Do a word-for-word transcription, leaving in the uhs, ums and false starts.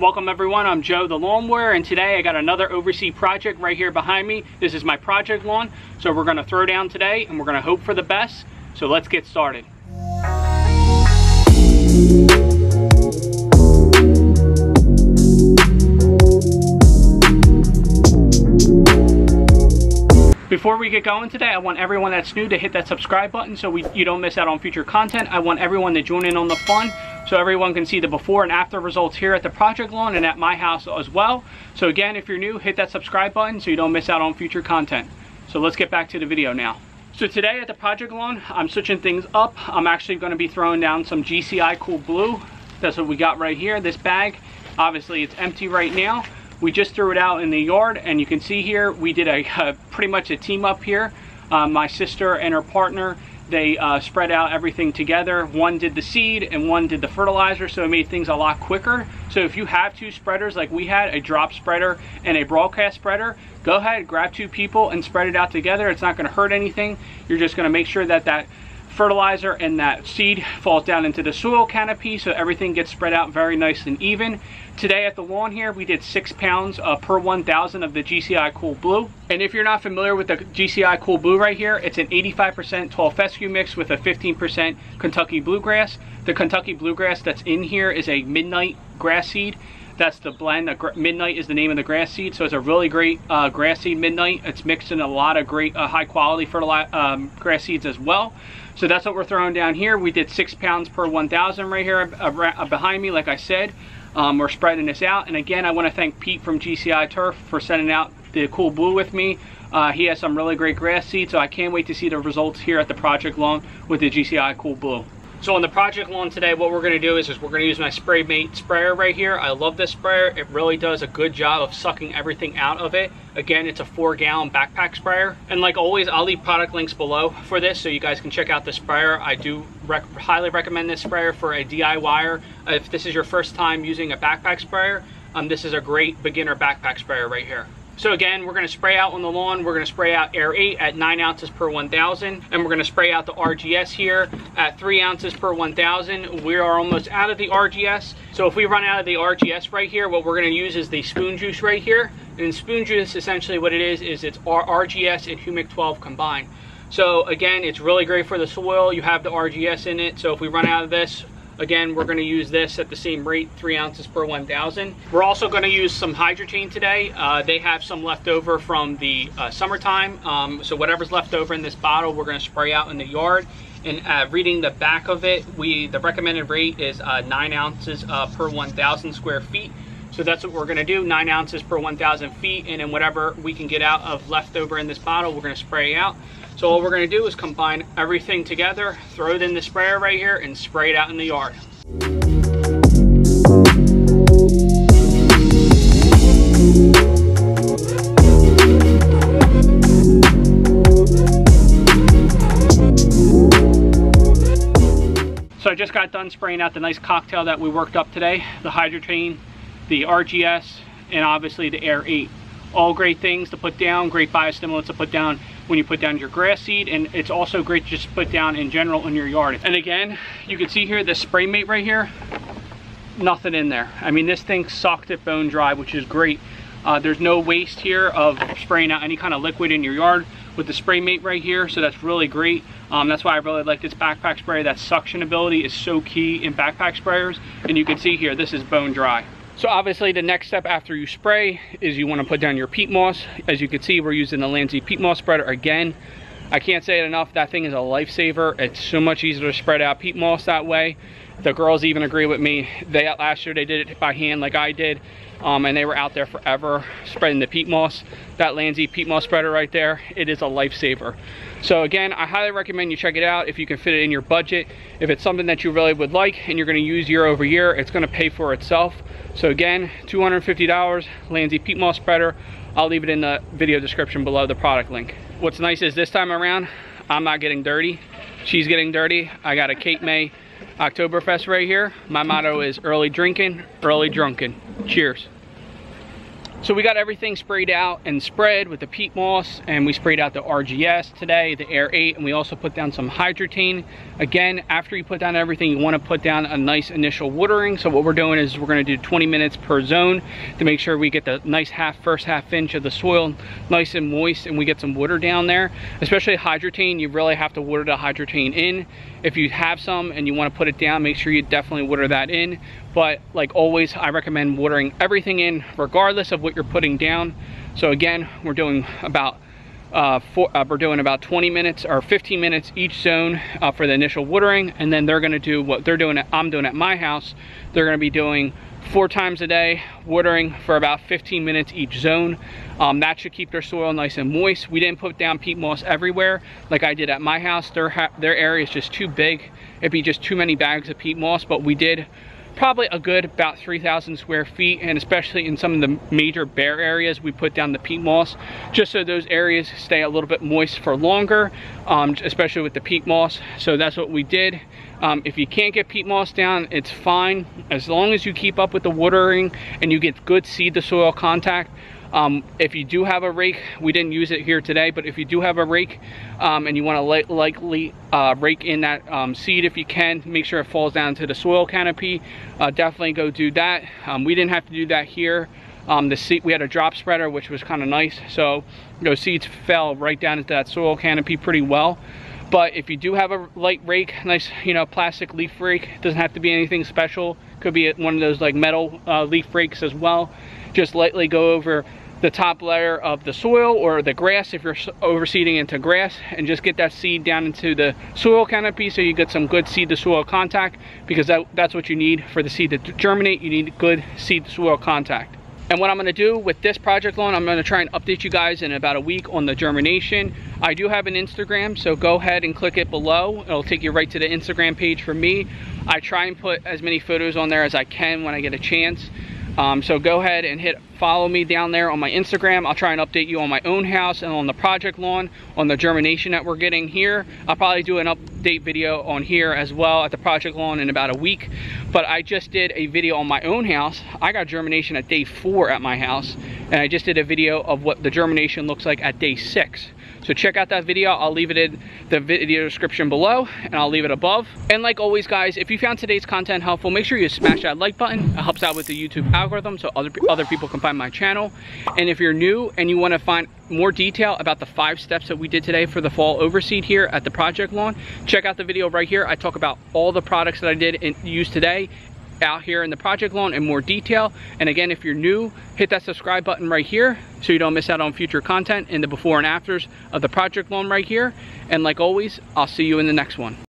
Welcome everyone, I'm Joe the Lawn Warrior, and today I got another overseas project right here behind me. This is my project lawn, so we're going to throw down today and we're going to hope for the best. So let's get started. Before we get going today, I want everyone that's new to hit that subscribe button so we, you don't miss out on future content. I want everyone to join in on the fun so everyone can see the before and after results here at the project lawn and at my house as well. So again, if you're new, hit that subscribe button so you don't miss out on future content. So let's get back to the video now. So today at the project lawn, I'm switching things up. I'm actually going to be throwing down some G C I Cool Blue. That's what we got right here, this bag. Obviously it's empty right now. We just threw it out in the yard, and you can see here we did a, a pretty much a team up here. Uh, my sister and her partner, they uh, spread out everything together. One did the seed and one did the fertilizer, so it made things a lot quicker. So if you have two spreaders like we had, a drop spreader and a broadcast spreader, go ahead, grab two people and spread it out together. It's not going to hurt anything. You're just going to make sure that that fertilizer and that seed falls down into the soil canopy, so everything gets spread out very nice and even. Today at the lawn here we did six pounds uh, per one thousand of the G C I Cool Blue. And if you're not familiar with the G C I Cool Blue right here, it's an eighty-five percent Tall Fescue mix with a fifteen percent Kentucky Bluegrass. The Kentucky Bluegrass that's in here is a Midnight grass seed. That's the blend. Midnight is the name of the grass seed, so it's a really great uh, grass seed, Midnight. It's mixed in a lot of great uh, high quality fertilizer um, grass seeds as well. So that's what we're throwing down here. We did six pounds per one thousand right here uh, behind me, like I said. Um, we're spreading this out, and again I want to thank Pete from G C I Turf for sending out the Cool Blue with me. Uh, he has some really great grass seeds, so I can't wait to see the results here at the project lawn with the G C I Cool Blue. So on the project lawn today, what we're going to do is, is we're going to use my SprayMate sprayer right here. I love this sprayer. It really does a good job of sucking everything out of it. Again, it's a four gallon backpack sprayer. And like always, I'll leave product links below for this so you guys can check out the sprayer. I do rec highly recommend this sprayer for a DIYer. If this is your first time using a backpack sprayer, um, this is a great beginner backpack sprayer right here. So again, we're going to spray out on the lawn. We're going to spray out Air eight at nine ounces per one thousand. And we're going to spray out the R G S here at three ounces per one thousand. We are almost out of the R G S. So if we run out of the R G S right here, what we're going to use is the Spoon Juice right here. And Spoon Juice, essentially what it is, is it's R G S and Humic twelve combined. So again, it's really great for the soil. You have the R G S in it. So if we run out of this, again, we're going to use this at the same rate, three ounces per one thousand. We're also going to use some Hydretain today. Uh, they have some left over from the uh, summertime. Um, so whatever's left over in this bottle, we're going to spray out in the yard. And uh, reading the back of it, we the recommended rate is uh, nine ounces uh, per one thousand square feet. So that's what we're going to do, nine ounces per one thousand feet. And then whatever we can get out of leftover in this bottle, we're going to spray out. So all we're going to do is combine everything together, throw it in the sprayer right here, and spray it out in the yard. So I just got done spraying out the nice cocktail that we worked up today, the Hydretain, the R G S, and obviously the Air eight. All great things to put down, great biostimulants to put down when you put down your grass seed, and it's also great to just put down in general in your yard. And again, you can see here the SprayMate right here, nothing in there. I mean, this thing sucked it bone dry, which is great. Uh, there's no waste here of spraying out any kind of liquid in your yard with the SprayMate right here, so that's really great. Um, that's why I really like this backpack sprayer. That suction ability is so key in backpack sprayers, and you can see here this is bone dry. So obviously the next step after you spray is you want to put down your peat moss. As you can see, we're using the Landzie peat moss spreader again. I can't say it enough, that thing is a lifesaver. It's so much easier to spread out peat moss that way. The girls even agree with me. They last year they did it by hand like I did, um, and they were out there forever spreading the peat moss. That Landzie peat moss spreader right there, it is a lifesaver. So again, I highly recommend you check it out if you can fit it in your budget. If it's something that you really would like and you're going to use year over year, it's going to pay for itself. So again, two hundred fifty dollars, Landzie peat moss spreader. I'll leave it in the video description below the product link. What's nice is this time around, I'm not getting dirty. She's getting dirty. I got a Kate May Oktoberfest right here. My motto is early drinking, early drunken. Cheers. So we got everything sprayed out and spread with the peat moss, and we sprayed out the R G S today, the Air eight, and we also put down some Hydretain. Again, after you put down everything, you want to put down a nice initial watering. So what we're doing is we're going to do twenty minutes per zone to make sure we get the nice half, first half inch of the soil nice and moist, and we get some water down there. Especially Hydretain, you really have to water the Hydretain in. If you have some and you want to put it down, make sure you definitely water that in. But like always, I recommend watering everything in regardless of what you're putting down. So again, we're doing about uh, four, uh, we're doing about twenty minutes or fifteen minutes each zone uh, for the initial watering, and then they're going to do what they're doing. At, I'm doing at my house. They're going to be doing four times a day, watering for about fifteen minutes each zone. Um, that should keep their soil nice and moist. We didn't put down peat moss everywhere like I did at my house. Their ha their area is just too big. It'd be just too many bags of peat moss, but we did probably a good about three thousand square feet, and especially in some of the major bare areas we put down the peat moss just so those areas stay a little bit moist for longer, um, especially with the peat moss. So that's what we did. Um, if you can't get peat moss down, it's fine as long as you keep up with the watering and you get good seed to soil contact. Um, if you do have a rake, we didn't use it here today, but if you do have a rake um, and you want to li likely uh, rake in that um, seed if you can, make sure it falls down to the soil canopy, uh, definitely go do that. Um, we didn't have to do that here. Um, the seed, we had a drop spreader, which was kind of nice, so those seeds fell right down into that soil canopy pretty well. But if you do have a light rake, nice, you know, plastic leaf rake, doesn't have to be anything special. Could be one of those like metal uh, leaf rakes as well. Just lightly go over the top layer of the soil or the grass if you're overseeding into grass, and just get that seed down into the soil canopy so you get some good seed to soil contact, because that, that's what you need for the seed to germinate. You need good seed to soil contact. And what I'm going to do with this project lawn, I'm going to try and update you guys in about a week on the germination. I do have an Instagram, so go ahead and click it below. It'll take you right to the Instagram page for me. I try and put as many photos on there as I can when I get a chance. Um, so go ahead and hit follow me down there on my Instagram. I'll try and update you on my own house and on the project lawn, on the germination that we're getting here. I'll probably do an update video on here as well at the project lawn in about a week. But I just did a video on my own house. I got germination at day four at my house, and I just did a video of what the germination looks like at day six. So check out that video. I'll leave it in the video description below, and I'll leave it above. And like always, guys, if you found today's content helpful, make sure you smash that like button. It helps out with the YouTube algorithm so other, other people can find my channel. And if you're new and you want to find more detail about the five steps that we did today for the fall overseed here at the project lawn, check out the video right here. I talk about all the products that I did and used today out here in the project lawn in more detail. And again, if you're new, hit that subscribe button right here so you don't miss out on future content in the before and afters of the project lawn right here. And like always, I'll see you in the next one.